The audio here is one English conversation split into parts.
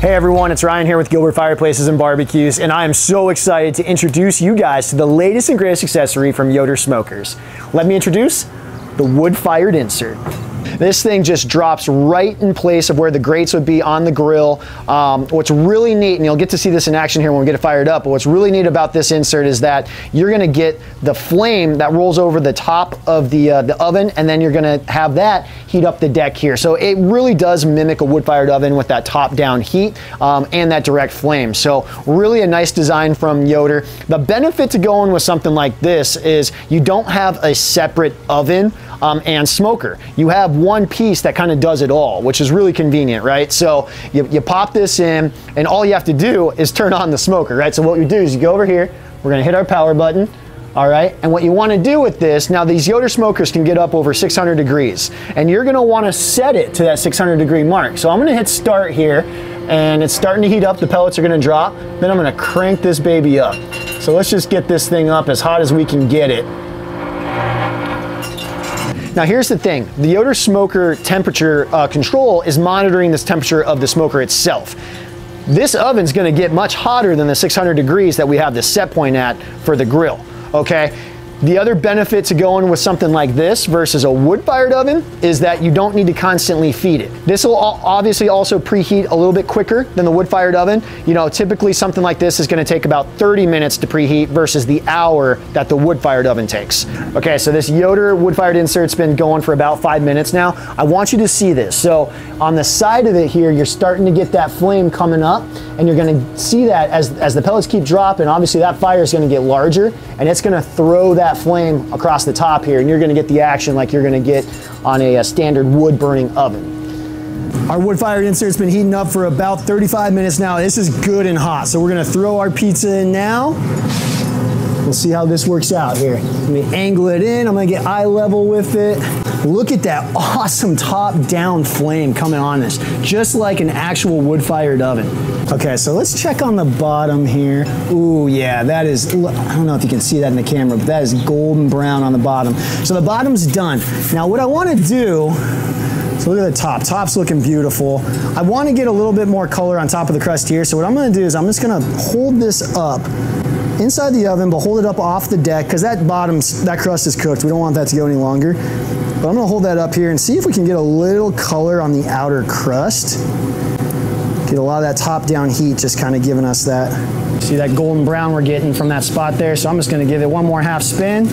Hey everyone, it's Ryan here with Gilbert Fireplaces and Barbecues, and I am so excited to introduce you guys to the latest and greatest accessory from Yoder Smokers. Let me introduce the wood-fired insert. This thing just drops right in place of where the grates would be on the grill. What's really neat, and you'll get to see this in action here when we get it fired up, but what's really neat about this insert is that you're gonna get the flame that rolls over the top of the oven, and then you're gonna have that heat up the deck here. So it really does mimic a wood-fired oven with that top-down heat and that direct flame. So really a nice design from Yoder. The benefit to going with something like this is you don't have a separate oven and smoker. You have one piece that kind of does it all, which is really convenient, right? So you pop this in, and all you have to do is turn on the smoker, right? So what you do is you go over here, we're gonna hit our power button, all right? And what you wanna do with this, now these Yoder smokers can get up over 600 degrees, and you're gonna wanna set it to that 600 degree mark. So I'm gonna hit start here, and it's starting to heat up, the pellets are gonna drop, then I'm gonna crank this baby up. So let's just get this thing up as hot as we can get it. Now here's the thing, the Yoder smoker temperature control is monitoring this temperature of the smoker itself. This oven's gonna get much hotter than the 600 degrees that we have the set point at for the grill, okay? The other benefit to going with something like this versus a wood-fired oven is that you don't need to constantly feed it. This will obviously also preheat a little bit quicker than the wood-fired oven. You know, typically something like this is gonna take about 30 minutes to preheat versus the hour that the wood-fired oven takes. Okay, so this Yoder wood-fired insert's been going for about 5 minutes now. I want you to see this. So on the side of it here, you're starting to get that flame coming up, and you're gonna see that as the pellets keep dropping, obviously that fire is gonna get larger, and it's gonna throw that flame across the top here, and you're gonna get the action like you're gonna get on a standard wood burning oven. Our wood-fired insert's been heating up for about 35 minutes now. This is good and hot, so we're gonna throw our pizza in now. We'll see how this works out here. Let me angle it in, I'm gonna get eye level with it. Look at that awesome top-down flame coming on this, just like an actual wood-fired oven. Okay, so let's check on the bottom here. Ooh, yeah, that is, I don't know if you can see that in the camera, but that is golden brown on the bottom. So the bottom's done. Now what I wanna do, so look at the top, top's looking beautiful. I wanna get a little bit more color on top of the crust here, so what I'm gonna do is I'm just gonna hold this up inside the oven, but hold it up off the deck, because that crust is cooked. We don't want that to go any longer. But I'm gonna hold that up here and see if we can get a little color on the outer crust. Get a lot of that top-down heat just kind of giving us that. See that golden brown we're getting from that spot there, so I'm just gonna give it one more half spin.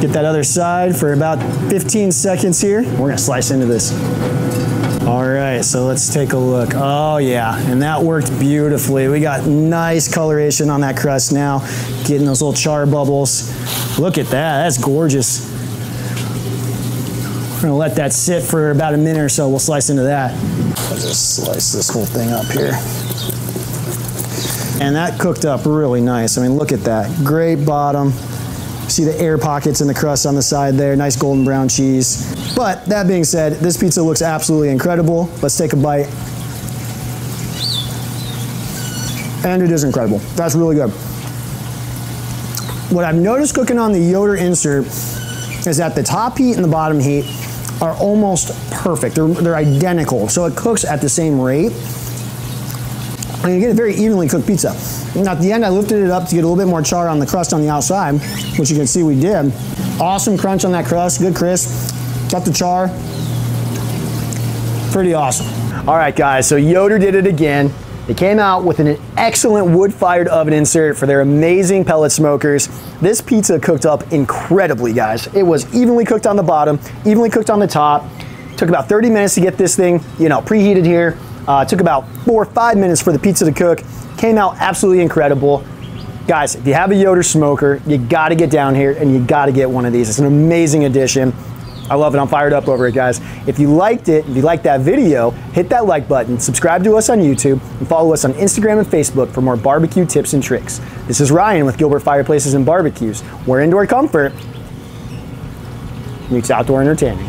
Get that other side for about 15 seconds here. We're gonna slice into this. All right, so let's take a look. Oh yeah, and that worked beautifully. We got nice coloration on that crust now. Getting those little char bubbles. Look at that, that's gorgeous. We're gonna let that sit for about a minute or so. We'll slice into that. I'll just slice this whole thing up here. And that cooked up really nice. I mean, look at that. Great bottom. See the air pockets in the crust on the side there. Nice golden brown cheese. But that being said, this pizza looks absolutely incredible. Let's take a bite. And it is incredible. That's really good. What I've noticed cooking on the Yoder insert is that the top heat and the bottom heat are almost perfect. They're identical, so it cooks at the same rate. And you get a very evenly cooked pizza. And at the end, I lifted it up to get a little bit more char on the crust on the outside, which you can see we did. Awesome crunch on that crust, good crisp. Got the char, pretty awesome. All right, guys, so Yoder did it again. They came out with an excellent wood-fired oven insert for their amazing pellet smokers. This pizza cooked up incredibly, guys. It was evenly cooked on the bottom, evenly cooked on the top. Took about 30 minutes to get this thing, you know, preheated here. Took about 4 or 5 minutes for the pizza to cook. Came out absolutely incredible. Guys, if you have a Yoder smoker, you gotta get down here and you gotta get one of these. It's an amazing addition. I love it, I'm fired up over it, guys. If you liked it, if you liked that video, hit that like button, subscribe to us on YouTube, and follow us on Instagram and Facebook for more barbecue tips and tricks. This is Ryan with Gilbert Fireplaces and Barbecues, where indoor comfort meets outdoor entertainment.